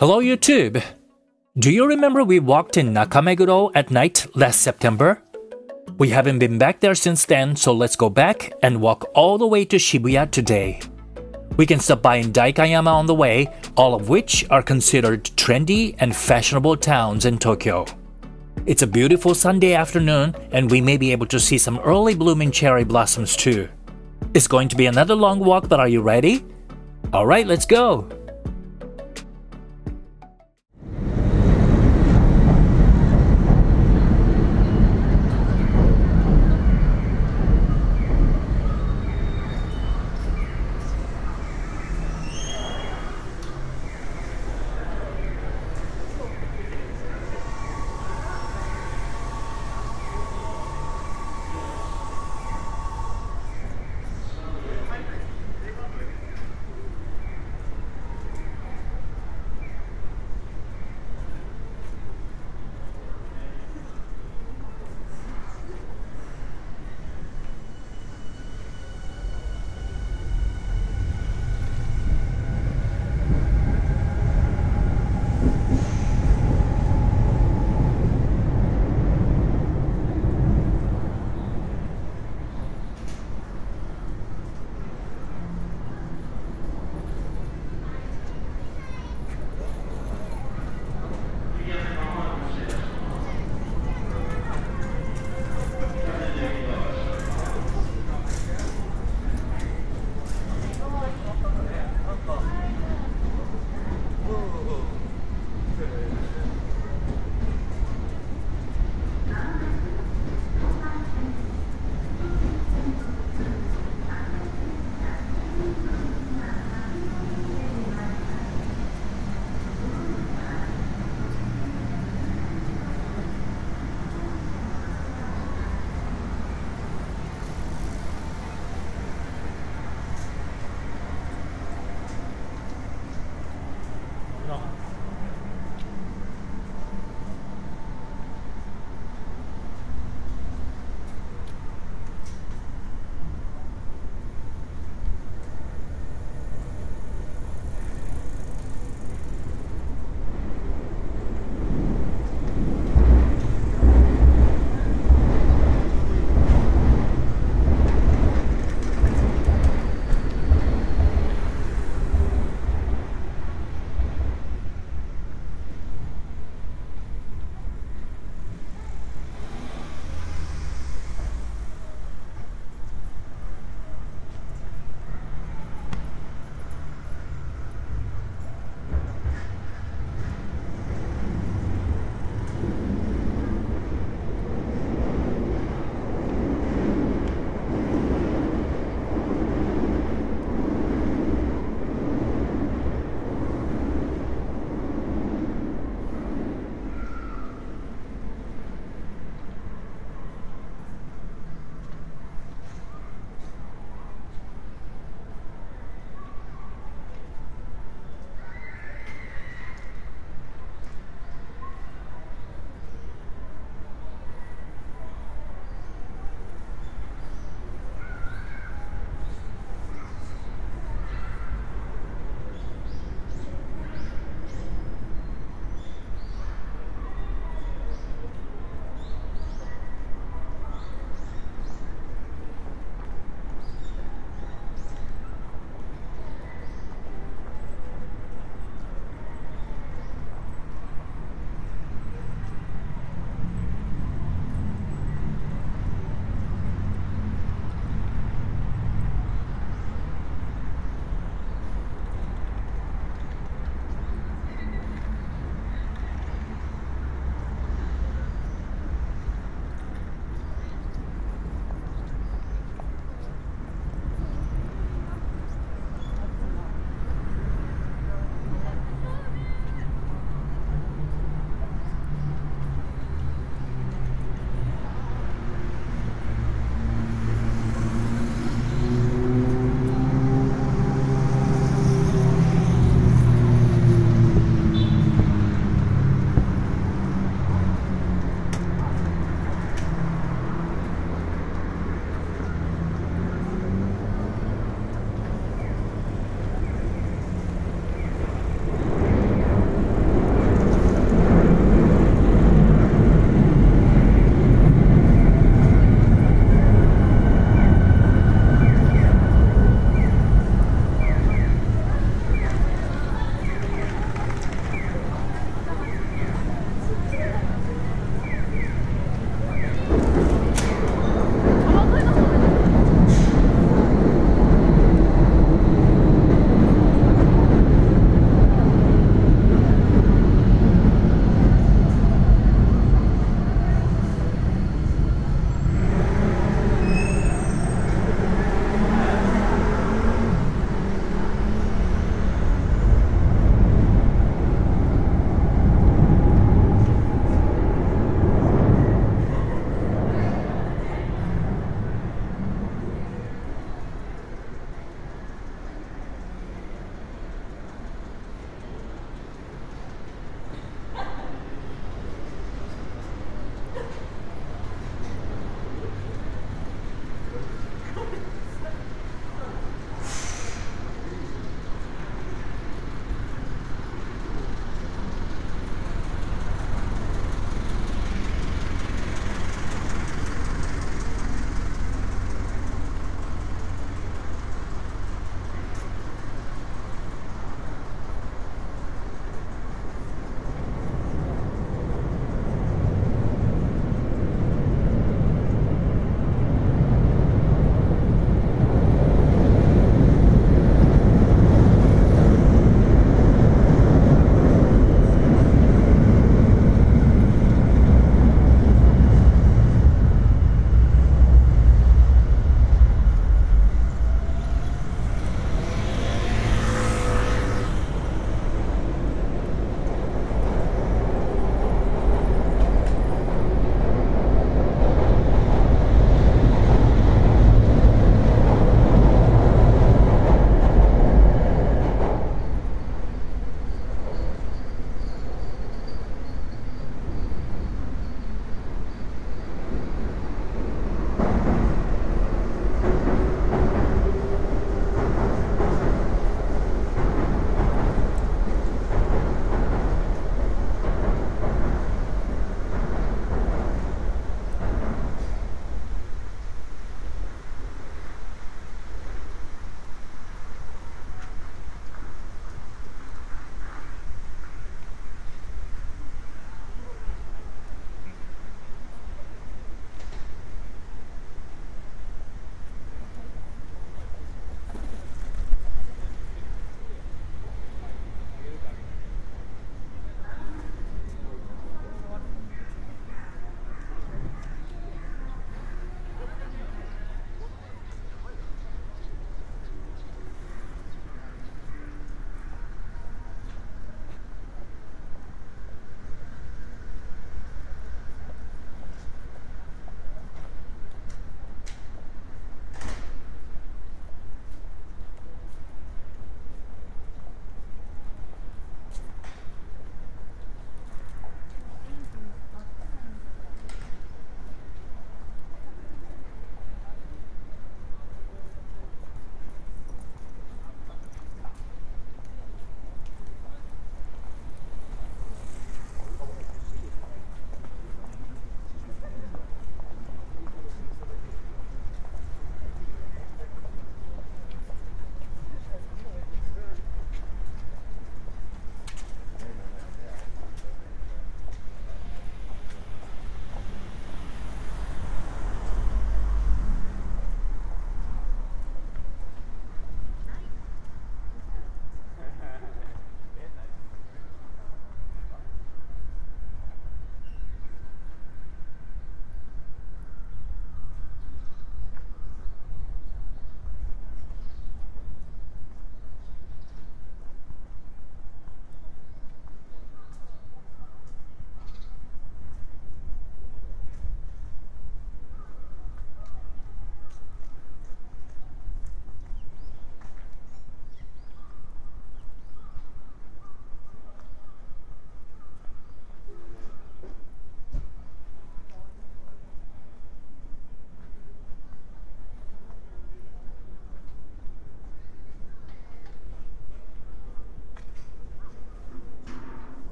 Hello YouTube! Do you remember we walked in Nakameguro at night last September? We haven't been back there since then, so let's go back and walk all the way to Shibuya today. We can stop by in Daikanyama on the way, all of which are considered trendy and fashionable towns in Tokyo. It's a beautiful Sunday afternoon and we may be able to see some early blooming cherry blossoms too. It's going to be another long walk, but are you ready? Alright, let's go!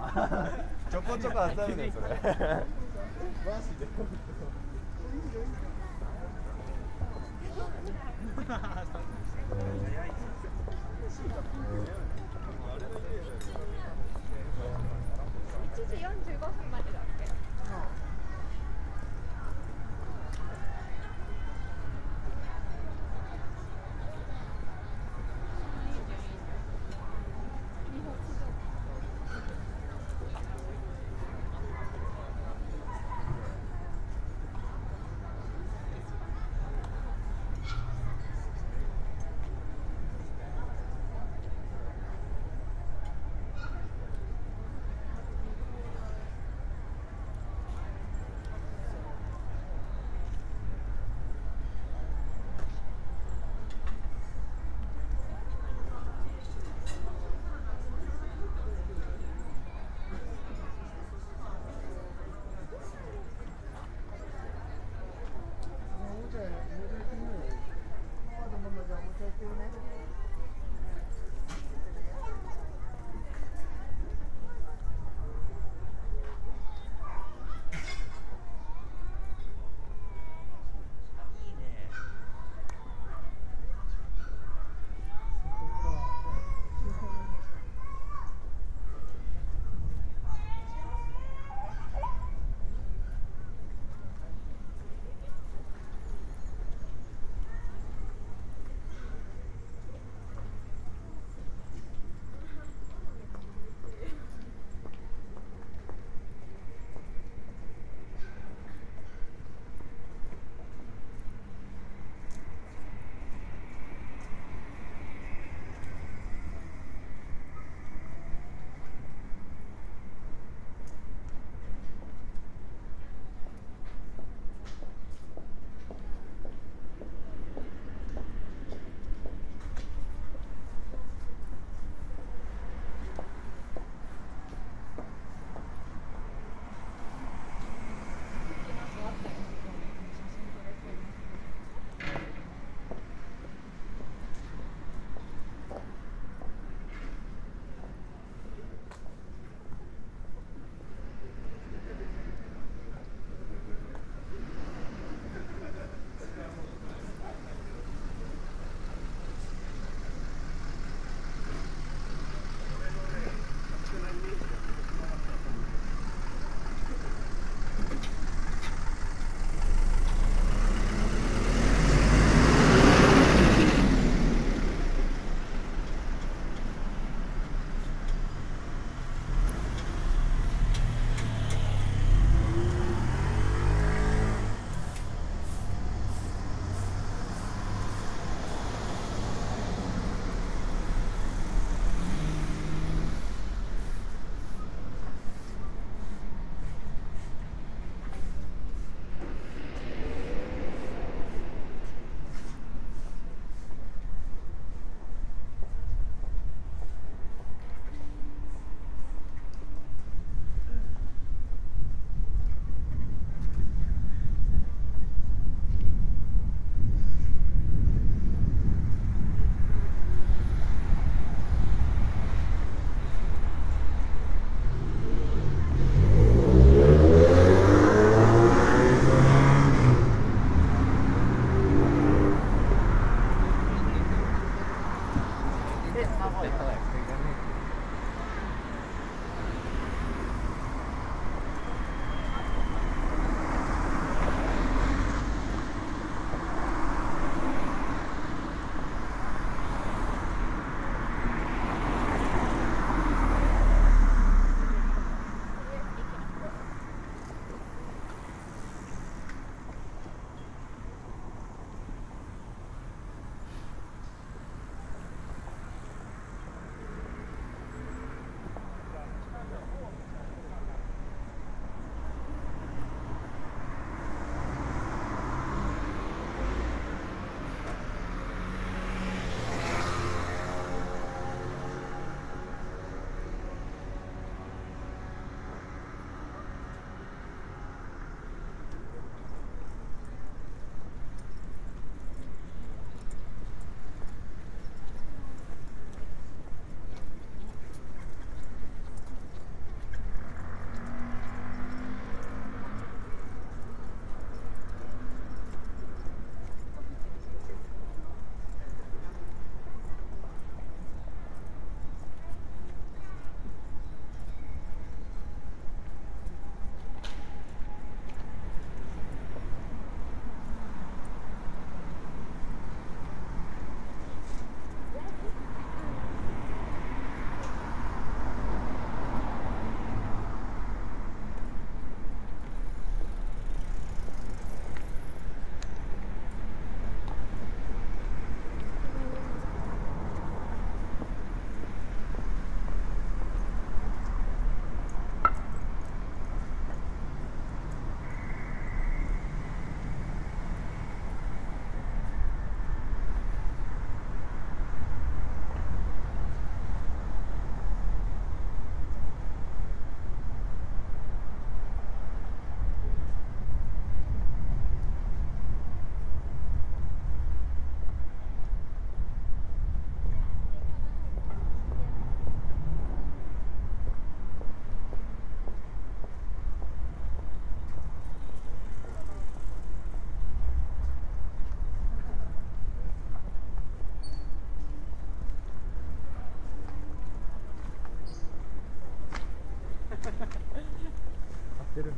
な。ちょこちょこ集めるんですね。マジで。1時45分までだっけ。ってるんだ。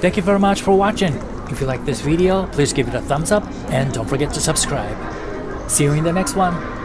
Thank you very much for watching. If you like this video, please give it a thumbs up and don't forget to subscribe. See you in the next one.